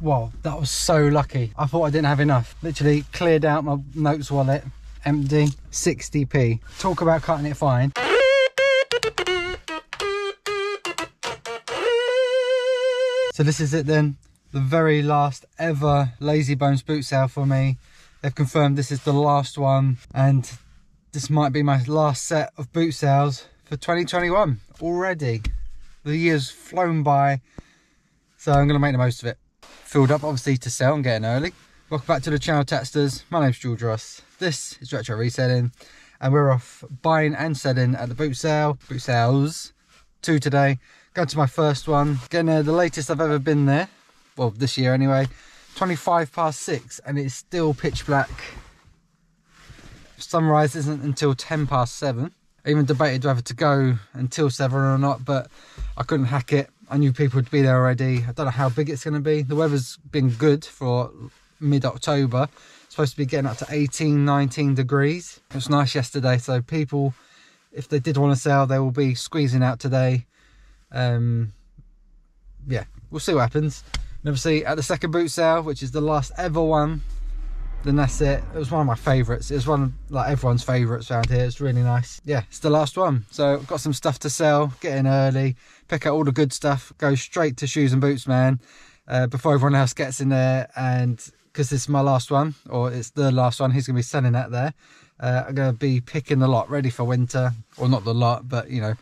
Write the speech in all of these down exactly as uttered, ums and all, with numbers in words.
Wow, that was so lucky. I thought I didn't have enough. Literally cleared out my notes wallet, empty, sixty p. Talk about cutting it fine. So this is it then, the very last ever Lazybones boot sale for me. They've confirmed this is the last one, and this might be my last set of boot sales for twenty twenty-one already. The year's flown by, so I'm going to make the most of it. Filled up obviously to sell and getting early. Welcome back to the channel, Tatsters. My name's George Ross. This is Retro Reselling, and we're off buying and selling at the boot sale. Boot sales two today. Going to my first one. Getting uh, the latest I've ever been there. Well, this year anyway. twenty-five past six, and it's still pitch black. Sunrise isn't until ten past seven. I even debated whether to go until seven or not, but I couldn't hack it. I knew people would be there already. I don't know how big it's going to be. The weather's been good for mid-October. It's supposed to be getting up to eighteen, nineteen degrees. It was nice yesterday, so people, if they did want to sell, they will be squeezing out today. Um, yeah, we'll see what happens. And obviously at the second boot sale, which is the last ever one, then that's it. It was one of my favourites. It was one of like everyone's favourites around here. It's really nice. Yeah, it's the last one. So I've got some stuff to sell, get in early, pick out all the good stuff, go straight to Shoes and Boots, man, uh, before everyone else gets in there. And because this is my last one, or it's the last one, he's going to be selling that there. Uh, I'm going to be picking the lot, ready for winter. Or not the lot, but you know,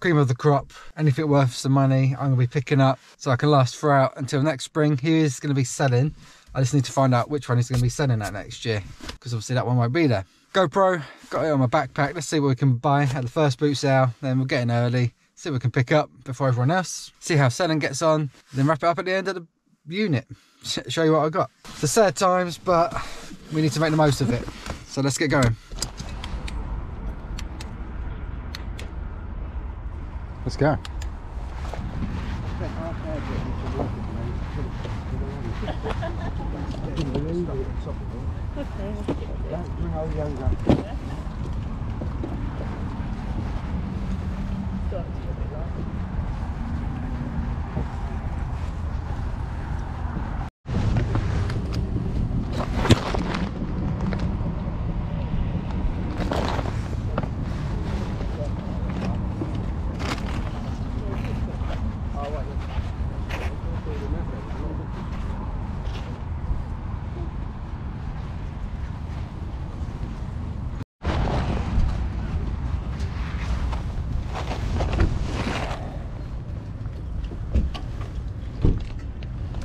cream of the crop. Anything worth some money, I'm going to be picking up so I can last throughout until next spring. He is going to be selling. I just need to find out which one he's going to be selling at next year, because obviously that one won't be there. GoPro, got it on my backpack. Let's see what we can buy at the first boot sale. Then we'll get in early, see what we can pick up before everyone else. See how selling gets on, then wrap it up at the end of the unit. Show you what I got. It's sad times, but we need to make the most of it. So let's get going. Let's go.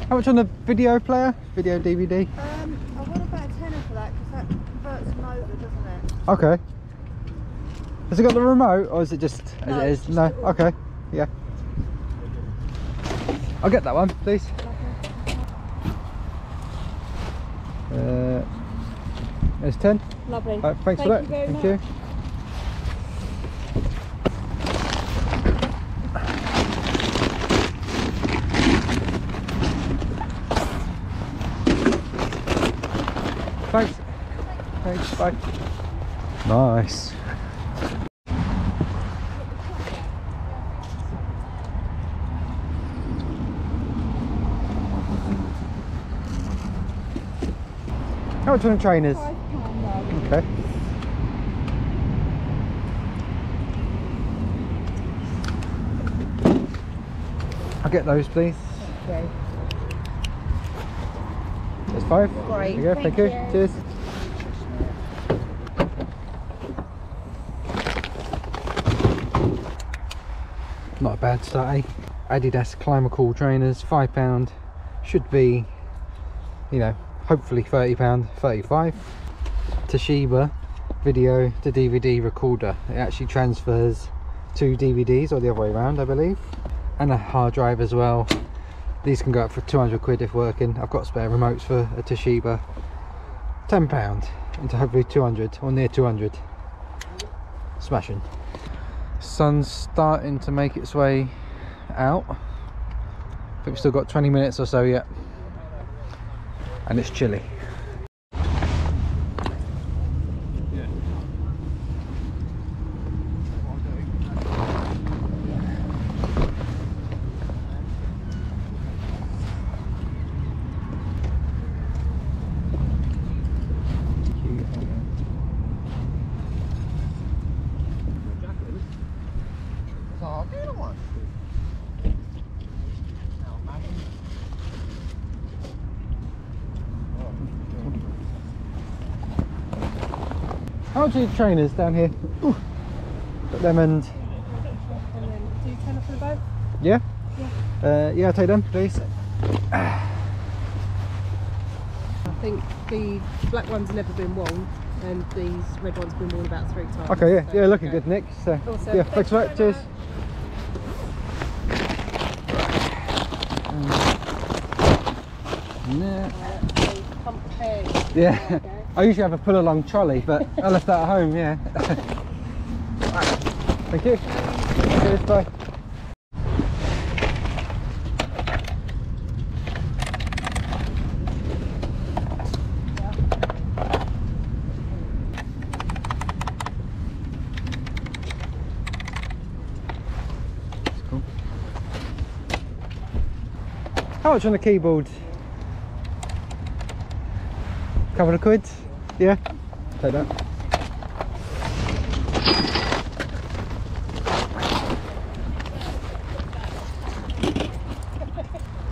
How much on the video player? Video D V D? Um, I want about a tenner for that, because that converts them over, doesn't it? Okay. Has it got the remote, or is it just no, as it is? Just no? Okay, yeah. I'll get that one, please. Uh, there's ten. Lovely. Right, thanks Thank for that. You very Thank much. you. Thanks. Thanks, bye. Nice. How much on the trainers? Okay. I'll get those, please. Okay. It's five. Great. There you go. Thank, Thank you. you. Cheers. Not a bad start, eh? Adidas Climacool trainers, five pound. Should be, you know, hopefully thirty pound, thirty-five. Toshiba video to D V D recorder. It actually transfers two D V Ds or the other way around, I believe, and a hard drive as well. These can go up for two hundred quid if working. I've got spare remotes for a Toshiba. ten pound into hopefully two hundred or near two hundred. Smashing. Sun's starting to make its way out. I think we've still got twenty minutes or so yet. And it's chilly. algae trainers down here. Ooh. Got them and... And then, do you turn off the boat? Yeah? Yeah. Uh, yeah, I'll take them, please. I think the black one's never been worn, and these red ones have been worn about three times. Okay, yeah, so yeah, looking okay. Good, Nick. So, awesome. Yeah, thanks for that, cheers. No. Uh, yeah, I usually have a pull along trolley, but I left that at home, yeah. Right. Thank you. Cheers, bye. That's cool. How much on the keyboard? Couple of quid, yeah. Take that.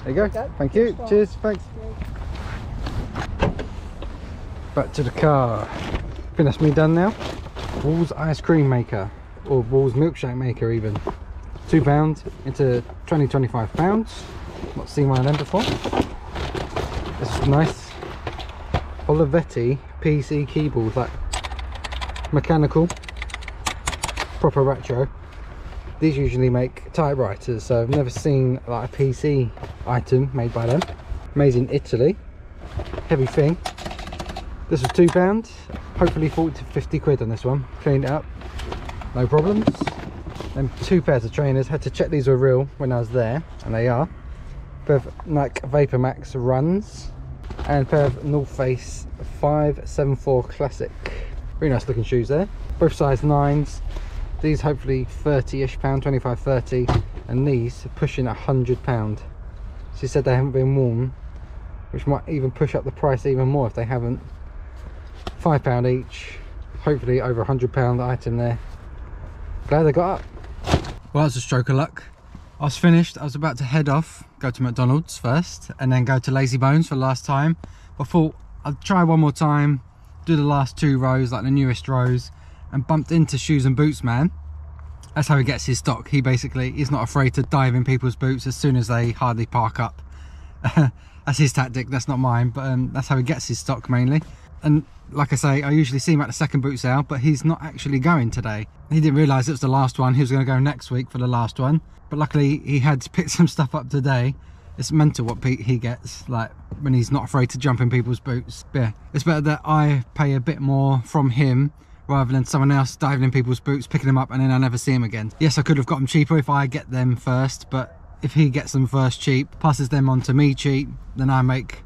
There you go. Okay. Thank you. Sure. Cheers. Thanks. Back to the car. I think that's me done now. Wall's ice cream maker, or Wall's milkshake maker, even. Two pounds into twenty, twenty-five pounds. Not seen one of them before. This is nice. Lavetti P C keyboard, like mechanical, proper retro. These usually make typewriters, so I've never seen like a P C item made by them. Made in Italy, heavy thing. This was two pounds. Hopefully forty to fifty quid on this one. Cleaned it up, no problems. And two pairs of trainers. Had to check these were real when I was there, and they are. Pair of Nike Vapor Max runs. And a pair of North Face five seven four Classic. Really nice looking shoes there. Both size nines. These hopefully thirty-ish pound, twenty-five, thirty. And these are pushing a hundred pound. She said they haven't been worn, which might even push up the price even more if they haven't. Five pound each. Hopefully over a hundred pound item there. Glad they got up. Well, that was a stroke of luck. I was finished. I was about to head off, go to McDonald's first, and then go to Lazybones for the last time. I thought I'd try one more time, do the last two rows, like the newest rows, and bumped into Shoes and Boots Man. That's how he gets his stock. He basically is not afraid to dive in people's boots as soon as they hardly park up. That's his tactic, that's not mine, but um, that's how he gets his stock mainly. And like I say, I usually see him at the second boot sale, but he's not actually going today. He didn't realise it was the last one. He was going to go next week for the last one. But luckily, he had picked some stuff up today. It's mental what Pete he gets, like, when he's not afraid to jump in people's boots. But yeah, it's better that I pay a bit more from him rather than someone else diving in people's boots, picking them up, and then I never see him again. Yes, I could have got them cheaper if I get them first, but if he gets them first cheap, passes them on to me cheap, then I make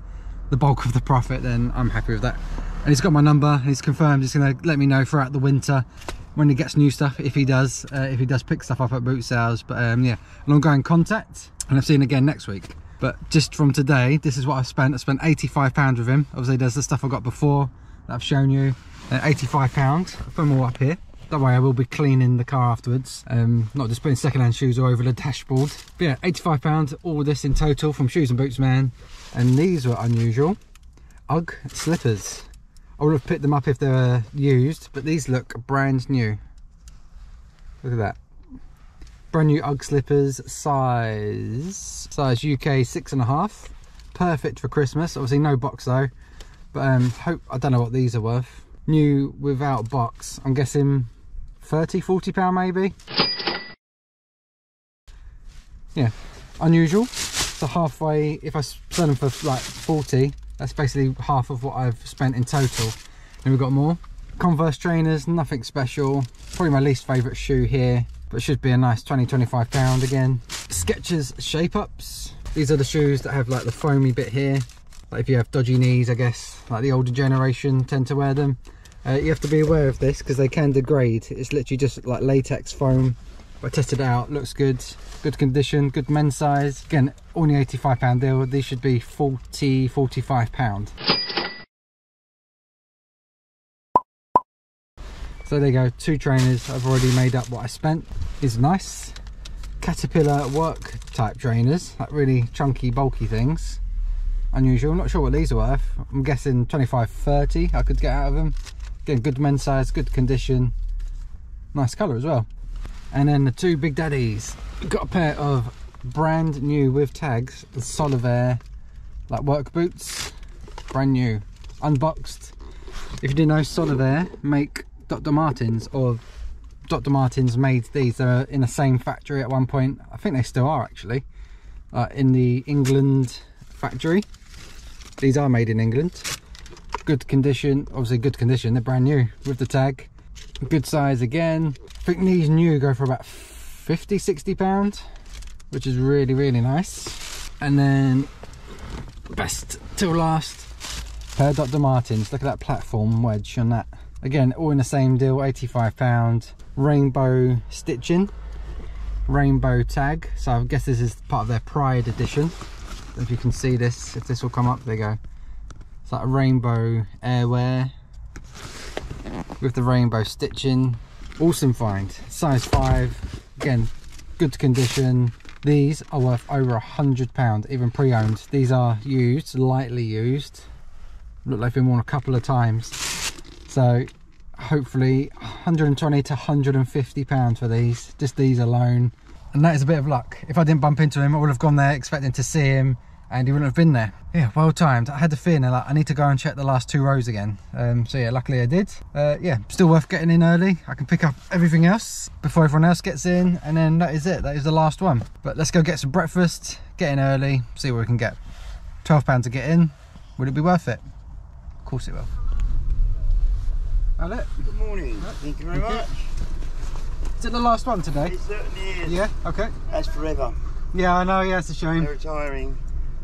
the bulk of the profit, then I'm happy with that. And he's got my number, and he's confirmed he's going to let me know throughout the winter when he gets new stuff, if he does, uh, if he does pick stuff up at boot sales. But um, yeah, an ongoing contact, and I've seen again next week. But just from today, this is what I've spent. I spent eighty-five pounds with him. Obviously there's the stuff I got before that I've shown you, and eighty-five pounds, put them all up here. That way I will be cleaning the car afterwards, um, not just putting secondhand shoes all over the dashboard. But yeah, eighty-five pounds, all this in total from Shoes and Boots Man. And these were unusual, Ugg slippers. I would have picked them up if they were used, but these look brand new. Look at that. Brand new Ugg slippers, size, size U K six and a half. Perfect for Christmas. Obviously no box though, but um, hope, I don't know what these are worth. New without box, I'm guessing thirty, forty pound maybe. Yeah, unusual. So halfway, if I sell them for like forty, that's basically half of what I've spent in total. And we've got more Converse trainers, nothing special. Probably my least favorite shoe here, but it should be a nice twenty, twenty-five pound again. Skechers Shape Ups. These are the shoes that have like the foamy bit here. Like if you have dodgy knees, I guess, like the older generation tend to wear them. Uh, you have to be aware of this because they can degrade. It's literally just like latex foam. I tested it out, looks good, good condition, good men's size. Again, only eighty-five pound deal. These should be forty, forty-five pound. So there you go, two trainers. I've already made up what I spent. These are nice. Caterpillar work type trainers, like really chunky, bulky things. Unusual, not sure what these are worth. I'm guessing twenty-five, thirty I could get out of them. Again, good men's size, good condition, nice colour as well. And then the two big daddies. Got a pair of brand new with tags, the Solovair, like work boots, brand new, unboxed. If you didn't know, Solovair make Doctor Martens, or Doctor Martens made these. They were in the same factory at one point. I think they still are actually, uh, in the England factory. These are made in England. Good condition, obviously good condition. They're brand new with the tag. Good size again. I think these new go for about fifty, sixty pounds, which is really, really nice. And then best till last, pair of Doctor Martens. Look at that platform wedge on that. Again, all in the same deal, eighty-five pounds. Rainbow stitching, rainbow tag. So I guess this is part of their Pride edition. If you can see this, if this will come up, there you go. It's like a rainbow airwear with the rainbow stitching. Awesome find, size five. Again, good condition. These are worth over a hundred pounds, even pre-owned. These are used, lightly used. Look like they've been worn a couple of times. So hopefully one hundred twenty to one hundred fifty pounds for these, just these alone. And that is a bit of luck. If I didn't bump into him, I would have gone there expecting to see him and he wouldn't have been there. Yeah, well timed. I had the feeling like I need to go and check the last two rows again. Um, so yeah, luckily I did. Uh, yeah, still worth getting in early. I can pick up everything else before everyone else gets in, and then that is it. That is the last one. But let's go get some breakfast, get in early, see what we can get. twelve pounds to get in. Would it be worth it? Of course it will. Hello. Good morning. Hello. Thank you very Thank much. You. Is it the last one today? It certainly is. Yeah, okay. That's forever. Yeah, I know, yeah, it's a shame. They're retiring.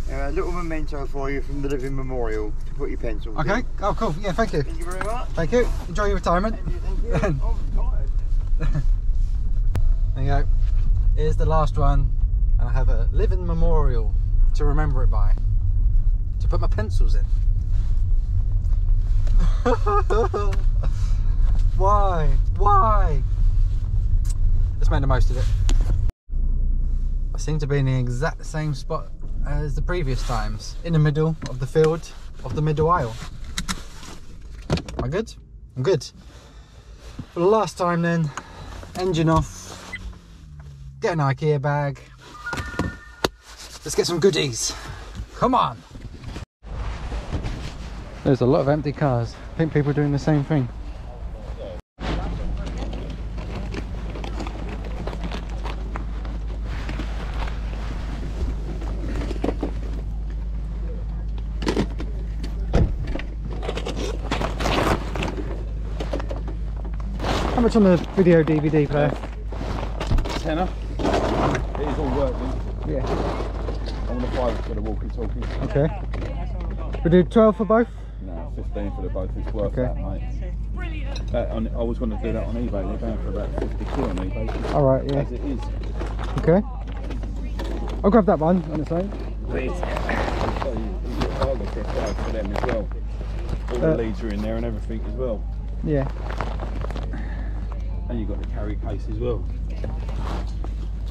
Uh, a little memento for you from the Living Memorial to put your pencils okay. in. Okay, oh cool, yeah, thank you. Thank you very much. Thank you, enjoy your retirement. Thank you, thank you. Oh, I'm tired. There you go. Here's the last one, and I have a Living Memorial to remember it by. To put my pencils in. Why? Why? Let's make the most of it. I seem to be in the exact same spot as the previous times, in the middle of the field, of the middle aisle. Am I good? I'm good. For the last time then, engine off, get an IKEA bag. Let's get some goodies. Come on. There's a lot of empty cars. I think people are doing the same thing. How much on the video D V D player? Tenner. It is all working. Yeah. I'm on the five for the walkie talkie. Okay. We do twelve for both? No, fifteen for the both. It's worth okay. that, mate. Brilliant. That on, I was going to do that on eBay. They're going for about fifty quid on eBay. Alright, yeah. As it is. Okay. I'll grab that one on the same. Please. So you get a for a five for them as well. All uh, the leads are in there and everything as well. Yeah. And you've got the carry case as well.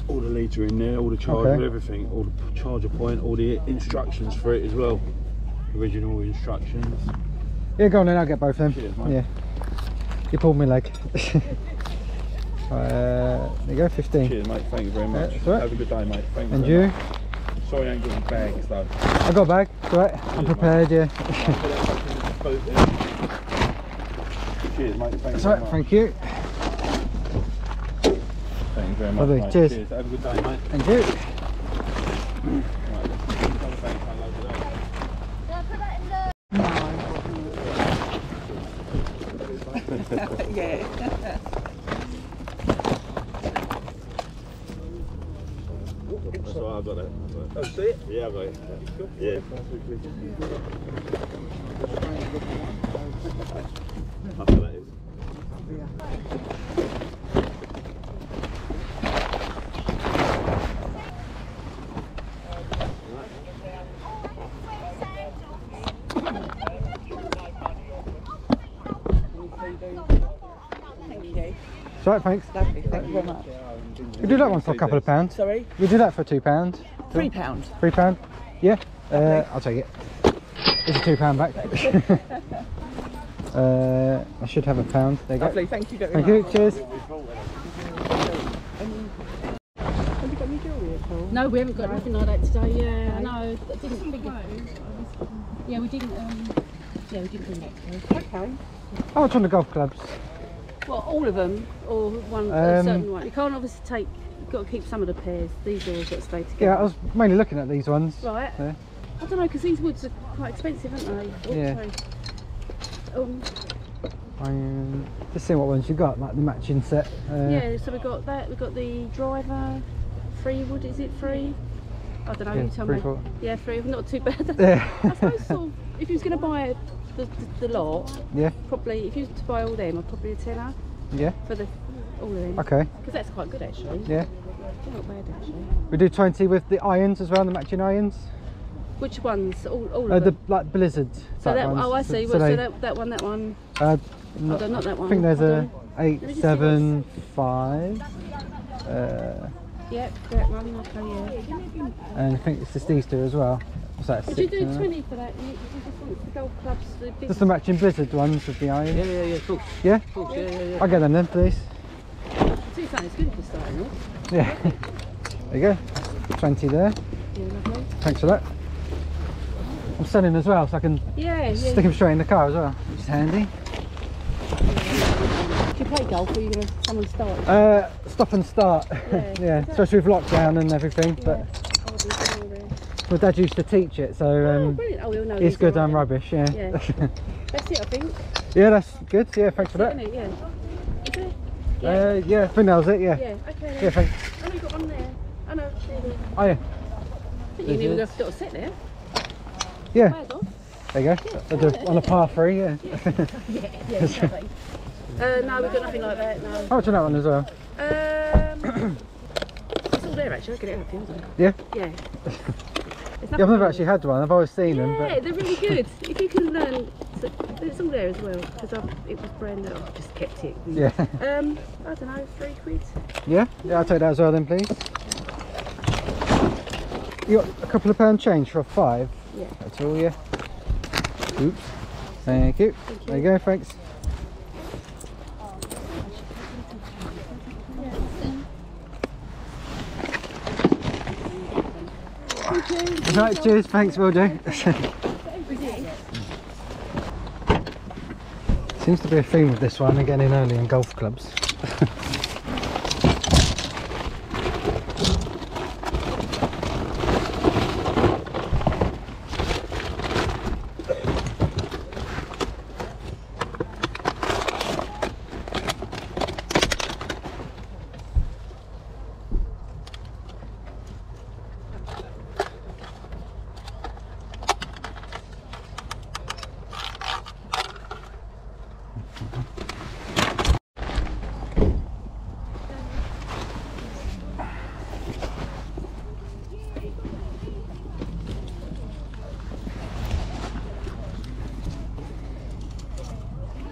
All the leads are in there, all the charger, okay. everything, all the charger point, all the instructions for it as well. Original instructions. Yeah, go on then, I'll get both of them. Cheers, mate. Yeah. You pulled my leg. uh, there you go, fifteen. Cheers, mate, thank you very much. Yeah, right. Have a good day, mate. Thank you. And you? Much. Sorry I ain't got bags though. I got a bag, it's alright. I'm prepared, mate. Yeah. Cheers, mate, thank That's you. That's right, much. Thank you. Thank you very much. Lovely. Mate. Cheers. Cheers. Have a good day, mate. Thank you. No. Yeah. That's right, I've got it. Oh, see it? Yeah, I've got it. Yeah. That's what that is. Yeah. Right, thanks. Lovely, thank you very much. We do that one for a couple of pounds. Sorry? We do that for two pounds. Three pounds. Three pounds? Yeah, uh, I'll take it. It's a two pound back. Uh, I should have a pound. There you Lovely. Go. Thank you. Very Thank much. you. Cheers. Have you got any jewellery at all? No, we haven't got anything like that today. Yeah, no, I didn't think. Yeah, we didn't. Um, yeah, we didn't bring that. Okay. How much on the golf clubs? Well, all of them, or one um, certain one. You can't obviously take. You've got to keep some of the pairs. These are all got to stay together. Yeah, I was mainly looking at these ones. Right. There. I don't know, because these woods are quite expensive, aren't they? Oh, yeah. Sorry. Um, um, just see what ones you got, like the matching set. Uh, yeah, so we got that. We got the driver, free wood. Is it free? I don't know. Yeah, you tell me. Four. Yeah, free. Not too bad. Yeah. I suppose sort of, if you was going to buy the, the the lot, yeah, probably if you was to buy all them, I'd probably a tenner. Yeah. For the all of them. Okay. Because that's quite good actually. Yeah. They're not bad actually. We do twenty with the irons as well, the matching irons. Which ones? All, all uh, of the, them? Like Blizzard so that, ones. Oh, I see. So, so, so that, that one, that one. Uh, not, oh, not that one. I think there's Hold a on. eight seven five. Uh, yep, that one. Okay, yeah. And I think it's just these two as well. So that's Did six, you do uh, twenty for that? You, you just want the golf clubs? The just the matching Blizzard ones with the iron. Yeah, yeah, yeah. Cool. Yeah? Of course, yeah, yeah, yeah. I'll get them then, please. I think it's good for starting off. Yeah. There you go. twenty there. Yeah, lovely. Thanks for that. I'm selling as well, so I can yeah, yeah, stick them straight in the car as well, which is handy. Do you play golf or are you going to someone start? Uh, stop and start, yeah, yeah. especially with lockdown and everything. Yeah. But oh, my dad used to teach it, so um, oh, brilliant. Oh, no, he's good and right. rubbish, yeah. yeah. That's it, I think. Yeah, that's good, yeah, thanks that's for that. It, yeah. Is it? Yeah. Uh, yeah, I think that was it, yeah. Yeah, okay. Then. Yeah, thanks. Oh, you got one there. Oh, no. Oh, yeah. I think you knew we have got to sit there. Yeah. There you go. Yeah, do, on a par three, yeah. Yeah, yeah, yeah exactly. Uh, no, we've got nothing like that, no. How much on that one as well? Um, it's all there actually, I get it out of the Yeah? Yeah. yeah. I've never actually had one, I've always seen yeah, them. Yeah, they're really good. If you can learn, so it's all there as well, because it was brand new, I just kept it. Yeah. Um, I don't know, three quid? Yeah? Yeah, yeah, I'll take that as well then, please. You got a couple of pound change for a five? Yeah. That's all, yeah. Oops. Thank you. Thank you. There you go, thanks. Thank you. Right, cheers, thanks, will do. Seems to be a theme with this one, again in early in golf clubs.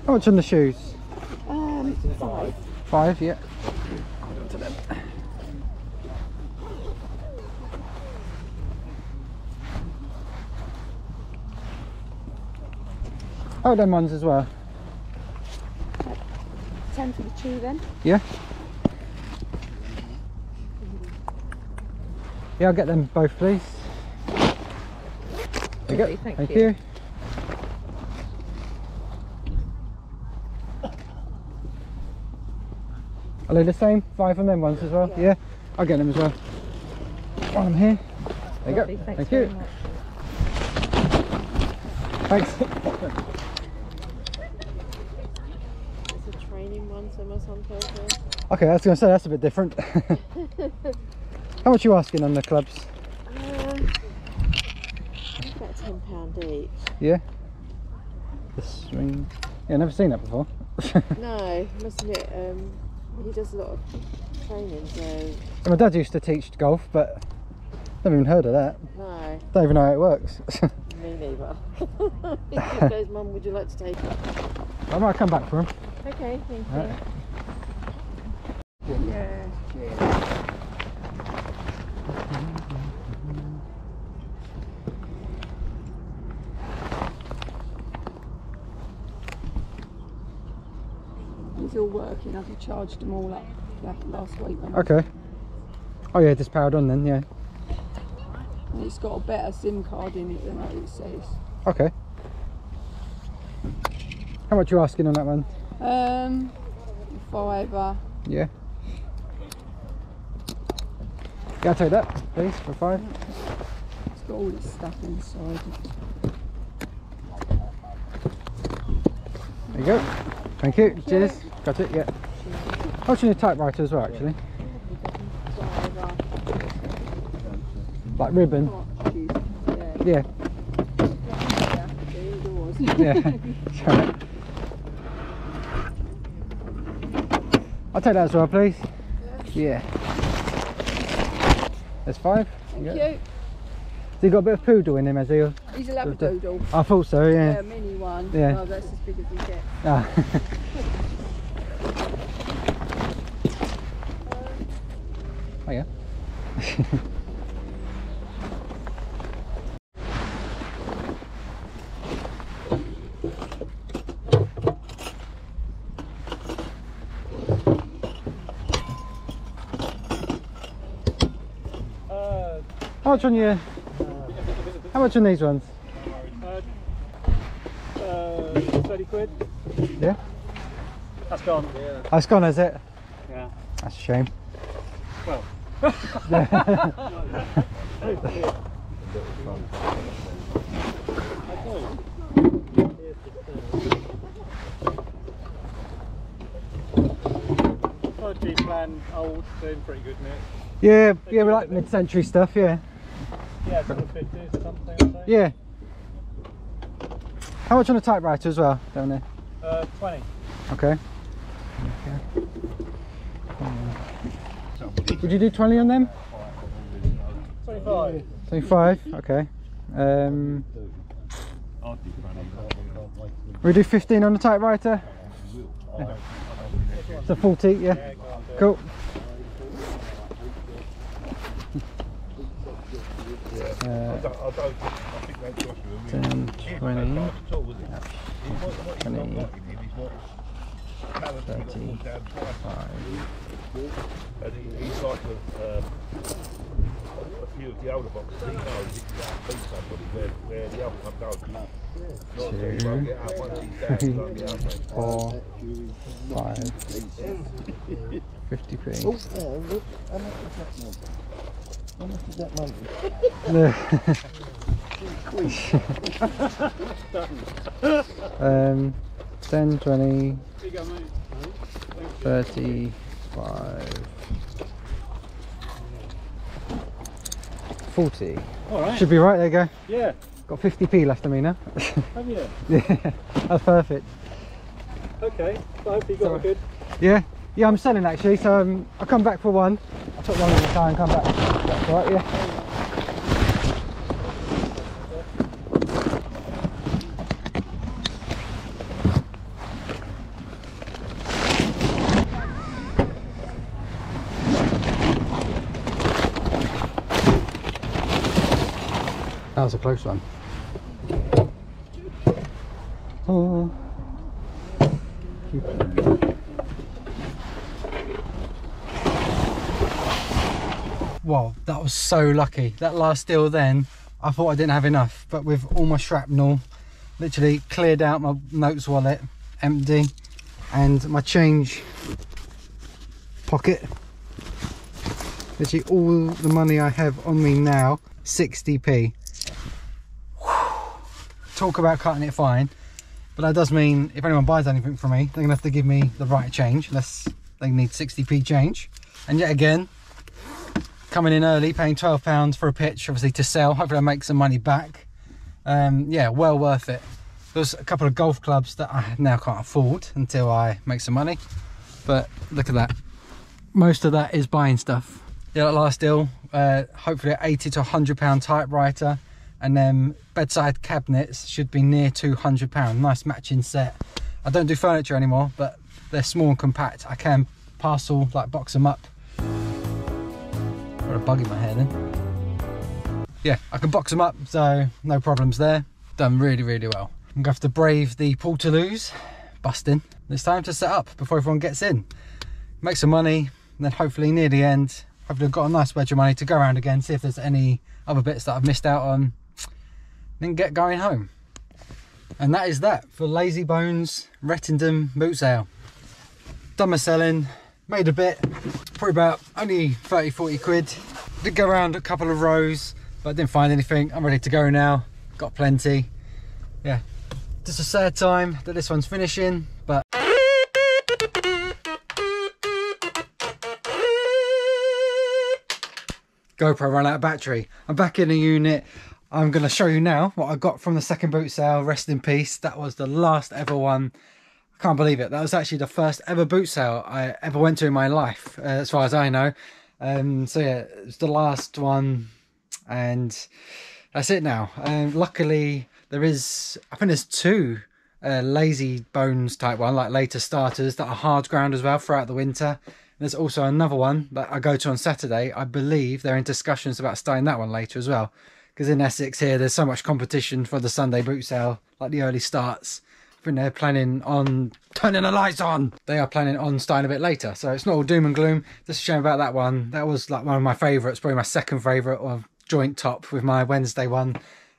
How much on the shoes? Um, five. Five, yeah. Oh, them ones as well. Ten for the shoe then? Yeah. Yeah, I'll get them both, please. There you go. Thank, Thank you. you. Are they the same? Five on them ones as well? Yeah. yeah. I'll get them as well. While I'm here. There you Lovely, go. Thank you. Much. Thanks. It's a training one, so must on Thursday. Okay, I was going to say that's a bit different. How much are you asking on the clubs? Uh, I think about ten pounds each. Yeah? The swing. Yeah, never seen that before. No, must admit. Um, He does a lot of training, so... My dad used to teach golf, but I've never even heard of that. No. Don't even know how it works. Me neither. He goes, Mum, would you like to take it? I might come back for him. Okay, thank All you. Right. Yeah, yeah. still working. I've charged them all up last week. Okay. Oh yeah, just powered on then, yeah. And it's got a better SIM card in it than what it says. Okay. How much are you asking on that one? Um, fiver. Yeah. Yeah, I'll take that, please, for five. It's got all this stuff inside. There you go. Thank you. Thank Cheers. You. Got it, yeah. I was in a typewriter as well, actually. Like ribbon. Yeah. Yeah. Sorry. I'll take that as well, please. Yeah. There's five. Thank you. Has he got a bit of poodle in him, has he? He's a Labradoodle. I thought so, yeah. Yeah, a mini one. Yeah. Oh, that's as big as he gets. Ah. Oh, yeah. How much on your? How much on these ones? Uh, uh, Thirty quid. Yeah. That's gone. Yeah. Oh, it's gone, is it? Yeah. That's a shame. Well. G plan old, doing pretty good now. Yeah, yeah, we like mid-century stuff. Yeah. Yeah, it's in the fifties or something. Yeah. How much on a typewriter as well down there? Uh, twenty. Okay. Okay. Um, would you do twenty on them? Twenty-five. Twenty-five. Okay. Um. We do fifteen on the typewriter. Yeah. It's a forty. Yeah. Cool. Uh, ten, twenty, thirty-five. And he's like a few of the older boxes, he knows if you have to beat somebody where the other one goes. two, three, four, five, fifty p. Oh, look, how much is that now? How much is that money? um, ten, twenty, thirty-five, forty. All right. Should be right, there you go. Yeah. Got fifty p left of me now. Have you? Yeah, that's perfect. Okay, so I hope you got so, a good. Yeah. Yeah, I'm selling actually, so um, I'll come back for one. I'll put one in the car and come back. That's all right, yeah. That was a close one. Oh. Wow, that was so lucky. That last deal then, I thought I didn't have enough, but with all my shrapnel, literally cleared out my notes wallet, empty, and my change pocket. Literally all the money I have on me now, sixty p. Whew. Talk about cutting it fine, but that does mean if anyone buys anything from me, they're gonna have to give me the right change, unless they need sixty p change. And yet again, coming in early, paying twelve pounds for a pitch, obviously to sell. Hopefully I make some money back. Um, yeah, well worth it. There's a couple of golf clubs that I now can't afford until I make some money. But look at that. Most of that is buying stuff. Yeah, that last deal, uh, hopefully an eighty to a hundred pound typewriter. And then bedside cabinets should be near two hundred pound. Nice matching set. I don't do furniture anymore, but they're small and compact. I can parcel, like box them up. Got a bug in my hair then. Yeah, I can box them up, so no problems there. Done really, really well. I'm going to have to brave the Portaloos busting. It's time to set up before everyone gets in. Make some money, and then hopefully near the end, hopefully I've got a nice wedge of money to go around again, see if there's any other bits that I've missed out on, then get going home. And that is that for Lazybones Rettendon boot sale. Done my selling, made a bit, probably about only thirty, forty quid. Did go around a couple of rows, but I didn't find anything. I'm ready to go now, got plenty. Yeah, just a sad time that this one's finishing, but GoPro ran out of battery. I'm back in the unit. I'm going to show you now what I got from the second boot sale. Rest in peace. That was the last ever one. I can't believe it. That was actually the first ever boot sale I ever went to in my life, uh, as far as I know. Um, so yeah, it was the last one, and that's it now. Um, luckily, there is, I think there's two uh, Lazybones type one, like later starters, that are hard ground as well throughout the winter. There's also another one that I go to on Saturday. I believe they're in discussions about starting that one later as well. Because in Essex here, there's so much competition for the Sunday boot sale, like the early starts. I think they're planning on turning the lights on. They are planning on starting a bit later. So it's not all doom and gloom. Just a shame about that one. That was like one of my favourites, probably my second favourite, or joint top with my Wednesday one.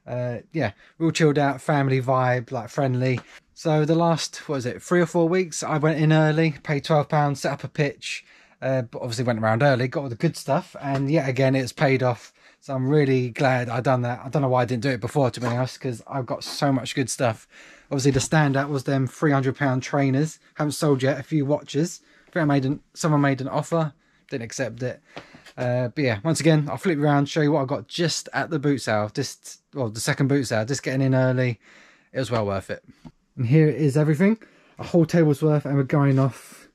Uh, yeah, real chilled out, family vibe, like friendly. So the last, what was it, three or four weeks, I went in early, paid twelve pounds, set up a pitch, uh, but obviously went around early, got all the good stuff, and yet again, it's paid off. So I'm really glad I done that. I don't know why I didn't do it before, to be honest, because I've got so much good stuff. Obviously, the standout was them three hundred pound trainers. Haven't sold yet, a few watches. I think I made an, someone made an offer, didn't accept it. Uh, but yeah, once again, I'll flip around, show you what I got just at the boot sale, just, well, the second boot sale, just getting in early. It was well worth it. And here is everything, a whole table's worth, and we're going off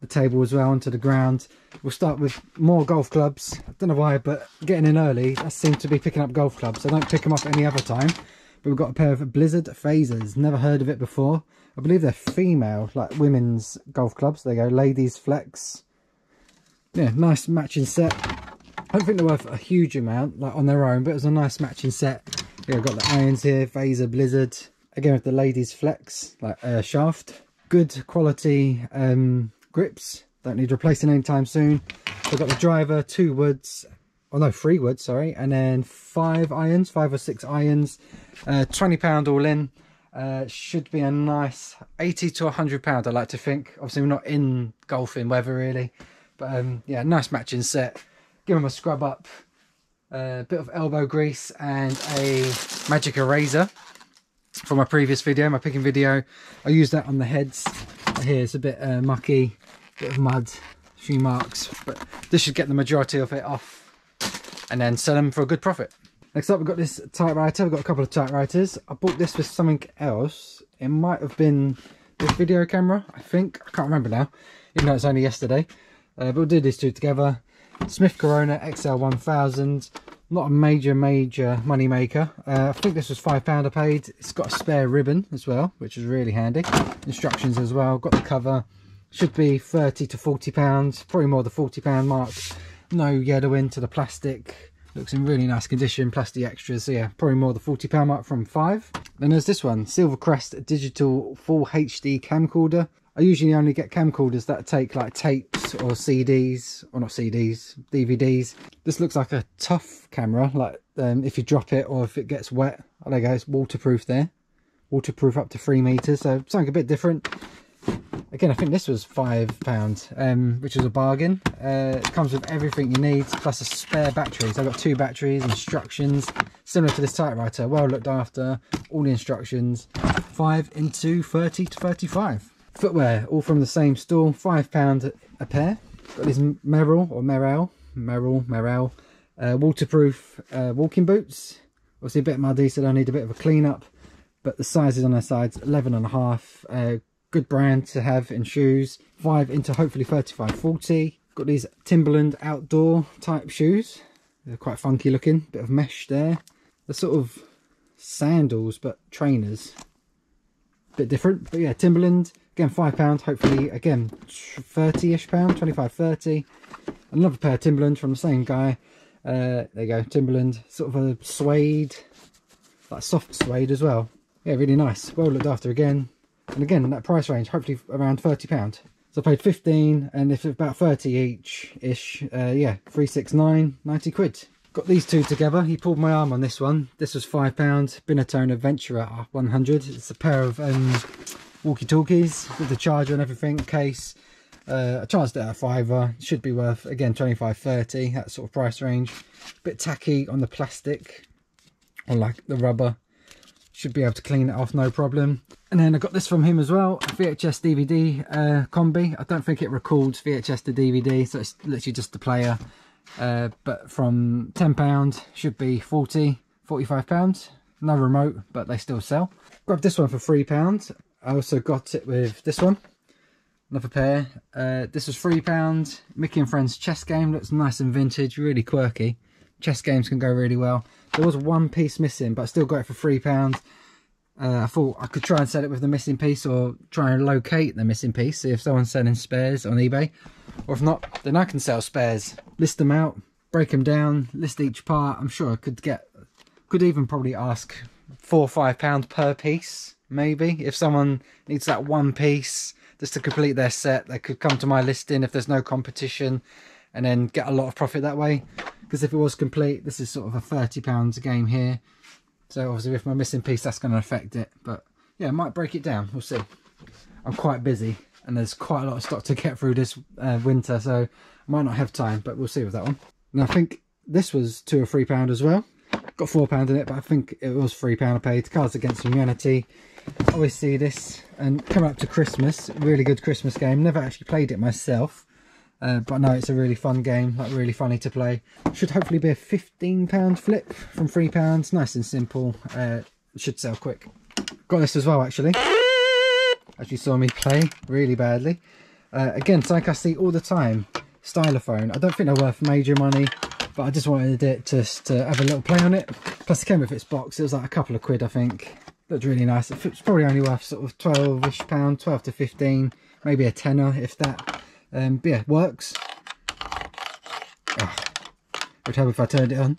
the table as well onto the ground. We'll start with more golf clubs. I don't know why, but getting in early, I seem to be picking up golf clubs. I don't pick them up any other time. But we've got a pair of Blizzard phasers. Never heard of it before. I believe they're female, like women's golf clubs. There you go, ladies flex. Yeah, nice matching set. I don't think they're worth a huge amount, like on their own, but it was a nice matching set. Yeah, I've got the irons here, phaser Blizzard. Again with the ladies flex, like uh, shaft, good quality um, grips, don't need replacing anytime soon. So I've got the driver, two woods, oh no, three woods, sorry, and then five irons, five or six irons, uh, twenty pound all in. Uh, should be a nice eighty to a hundred pound, I like to think. Obviously we're not in golfing weather really, but um, yeah, nice matching set. Give them a scrub up, a uh, bit of elbow grease and a magic eraser. From my previous video, my picking video, I used that on the heads. Here it's a bit uh, mucky, bit of mud, a few marks, but this should get the majority of it off and then sell them for a good profit. Next up, we've got this typewriter. We've got a couple of typewriters. I bought this with something else. It might have been this video camera, I think. I can't remember now, even though it's only yesterday. Uh, but we'll do these two together. Smith Corona X L one thousand. Not a major, major money maker. Uh, I think this was five pounds I paid. It's got a spare ribbon as well, which is really handy. Instructions as well, got the cover. Should be thirty to forty pounds, probably more the forty pound mark. No yellowing to the plastic. Looks in really nice condition, plastic extras. So yeah, probably more the forty pound mark from five. Then there's this one, Silvercrest Digital Full H D Camcorder. I usually only get camcorders that take like tapes or C Ds, or not C Ds, D V Ds. This looks like a tough camera, like um, if you drop it or if it gets wet. Oh, there you go, it's waterproof there. Waterproof up to three meters, so something a bit different. Again, I think this was five pounds, um, which is a bargain. Uh, it comes with everything you need, plus a spare battery. So I've got two batteries, instructions, similar to this typewriter, well looked after, all the instructions. Five into thirty to thirty-five. Footwear, all from the same store, five pound a pair. Got these Merrell or Merrell, Merrell, Merrell, uh, waterproof uh, walking boots. Obviously a bit muddy, so they'll need a bit of a clean up. But the sizes on their sides, eleven and a half. Uh, good brand to have in shoes. Five into hopefully thirty-five, forty. Got these Timberland outdoor type shoes. They're quite funky looking. Bit of mesh there. They're sort of sandals, but trainers. Bit different, but yeah, Timberland. Again, five pounds, hopefully, again, thirty-ish pound, twenty-five, thirty. Another pair of Timberland from the same guy. Uh, there you go, Timberland, sort of a suede, like soft suede as well. Yeah, really nice, well looked after again. And again, in that price range, hopefully around thirty pounds. So I paid fifteen, and if about thirty each-ish, uh, yeah, three sixty-nine, ninety quid. Got these two together. He pulled my arm on this one. This was five pounds. Binatone Adventurer one hundred. It's a pair of um, walkie-talkies with the charger and everything, case. Uh, I charged it at a fiver. Should be worth, again, twenty-five, thirty, that sort of price range. Bit tacky on the plastic, on like the rubber. Should be able to clean it off, no problem. And then I got this from him as well, V H S D V D uh, combi. I don't think it records V H S to D V D, so it's literally just the player. Uh, but from ten pounds, should be forty, forty-five pounds. No remote, but they still sell. Grabbed this one for three pounds. I also got it with this one, another pair. Uh, this was three pounds. Mickey and Friends chess game, looks nice and vintage, really quirky. Chess games can go really well. There was one piece missing, but I still got it for three pounds. Uh, I thought I could try and sell it with the missing piece, or try and locate the missing piece, see if someone's selling spares on eBay. Or if not, then I can sell spares. List them out, break them down, list each part. I'm sure I could get, could even probably ask four or five pounds per piece, maybe. If someone needs that one piece just to complete their set, they could come to my listing if there's no competition, and then get a lot of profit that way. Because if it was complete, this is sort of a thirty pounds game here. So obviously with my missing piece, that's going to affect it. But yeah, I might break it down. We'll see. I'm quite busy and there's quite a lot of stock to get through this uh, winter. So I might not have time, but we'll see with that one. And I think this was two or three pound as well. Got four pound in it, but I think it was three pound I paid. Cards Against Humanity. Always see this and come up to Christmas. Really good Christmas game. Never actually played it myself. Uh, but no, it's a really fun game, like really funny to play. Should hopefully be a fifteen pound flip from three pounds. Nice and simple. Uh, should sell quick. Got this as well, actually. As you saw me play really badly. Uh, again, it's like I see all the time. Stylophone. I don't think they're worth major money, but I just wanted it just to have a little play on it. Plus, it came with its box. It was like a couple of quid, I think. Looked really nice. It's probably only worth sort of twelve-ish pound, twelve to fifteen, maybe a tenner if that. Um, but yeah, works. Oh, would help if I turned it on.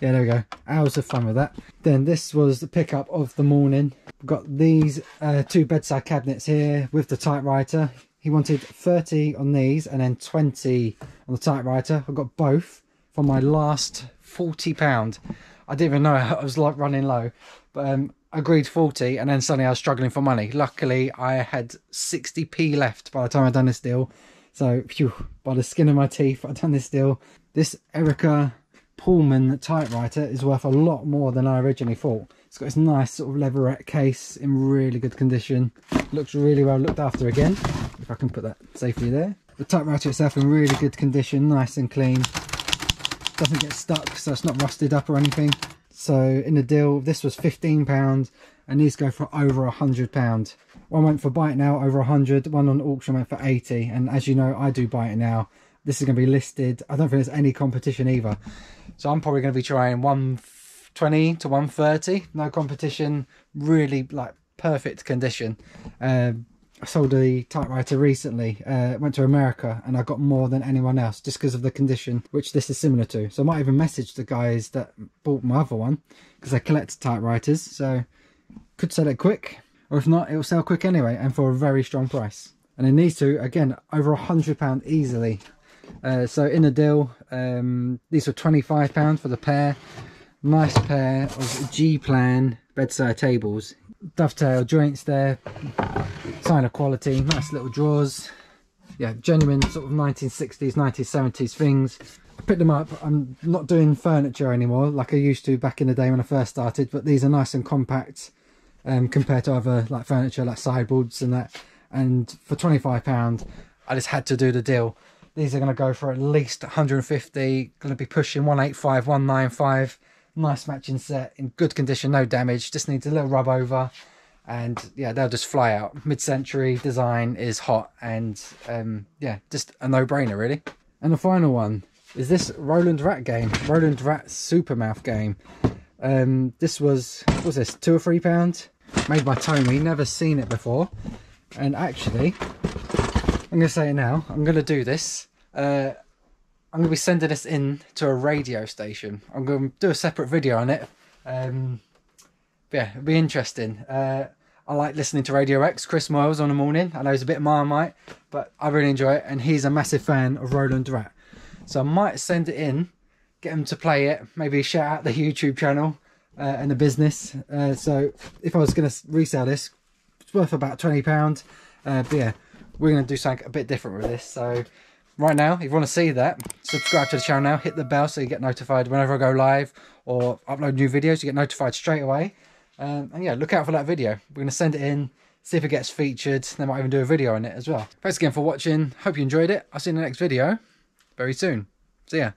Yeah, there we go. Hours of fun with that. Then this was the pickup of the morning. We've got these uh, two bedside cabinets here with the typewriter. He wanted thirty on these and then twenty on the typewriter. I got both for my last forty pound. I didn't even know I was like running low, but um, I agreed forty and then suddenly I was struggling for money. Luckily I had sixty p left by the time I'd done this deal. So phew, by the skin of my teeth, I'd done this deal. This Erica Pullman typewriter is worth a lot more than I originally thought. It's got this nice sort of leatherette case in really good condition. Looks really well looked after again. If I can put that safely there. The typewriter itself in really good condition, nice and clean. Doesn't get stuck, so it's not rusted up or anything. So in the deal, this was fifteen pounds and these go for over a hundred pounds. One went for buy it now over a hundred, one on auction went for eighty, and as you know, I do buy it now. This is going to be listed. I don't think there's any competition either. So I'm probably going to be trying one twenty to one thirty, no competition, really like perfect condition. Um, I sold a typewriter recently, uh, went to America, and I got more than anyone else just because of the condition, which this is similar to. So I might even message the guys that bought my other one because they collect typewriters, so could sell it quick, or if not, it'll sell quick anyway and for a very strong price. And in these two, again, over a hundred pound easily. Uh, so in the deal, um, these were twenty-five pounds for the pair. Nice pair of G plan bedside tables, dovetail joints there, sign of quality, nice little drawers. Yeah, genuine sort of nineteen sixties, nineteen seventies things. I picked them up. I'm not doing furniture anymore like I used to back in the day when I first started, but these are nice and compact um, compared to other like furniture like sideboards and that. And for twenty-five pounds, I just had to do the deal. These are going to go for at least a hundred and fifty, going to be pushing one eighty-five, one ninety-five. Nice matching set, in good condition, no damage, just needs a little rub over, and yeah, they'll just fly out. Mid-century design is hot, and um yeah, just a no-brainer really. And the final one is this Roland Rat game, Roland Rat Supermouth game. Um this was, what was this, two or three pounds, made by Tommy, never seen it before. And actually, I'm going to say it now, I'm going to do this. Uh, I'm going to be sending this in to a radio station. I'm going to do a separate video on it. Um, yeah, it'll be interesting. Uh, I like listening to Radio X, Chris Moyles on the morning. I know he's a bit Marmite, but I really enjoy it. And he's a massive fan of Roland Rat. So I might send it in, get him to play it, maybe shout out the YouTube channel uh, and the business. Uh, so if I was going to resell this, it's worth about twenty pounds. Uh, but yeah, we're going to do something a bit different with this. So right now, if you want to see that, subscribe to the channel now, hit the bell so you get notified whenever I go live or upload new videos, you get notified straight away. Um, and yeah, look out for that video. We're going to send it in, see if it gets featured. They might even do a video on it as well. Thanks again for watching. Hope you enjoyed it. I'll see you in the next video very soon. See ya.